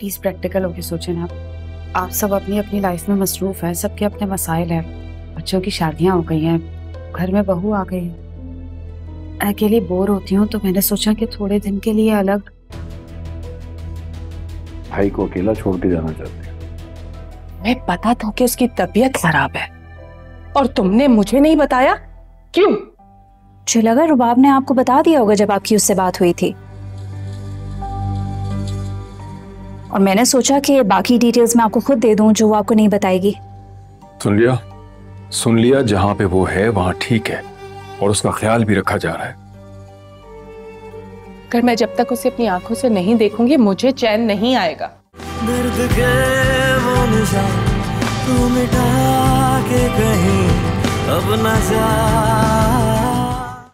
Please practical होके सोचें ना। आप सब अपनी अपनी लाइफ में मसरूफ है, सबके अपने मसाइल हैं, बच्चों की शादियां हो गई हैं, घर में बहू आ गई है। अकेली बोर होती हूँ तो मैंने सोचा कि थोड़े दिन के लिए अलग। भाई को अकेला छोड़ के जाना चाहती हूँ मैं। पता था कि उसकी तबीयत खराब है और तुमने मुझे नहीं बताया, क्यों? मुझे लगा रुबाब ने आपको बता दिया होगा जब आपकी उससे बात हुई थी, और मैंने सोचा कि बाकी डिटेल्स मैं आपको खुद दे दूं जो वो आपको नहीं बताएगी। सुन लिया जहां पे वो है वहां ठीक है, और उसका ख्याल भी रखा जा रहा है। अगर मैं जब तक उसे अपनी आंखों से नहीं देखूंगी मुझे चैन नहीं आएगा। अब न जा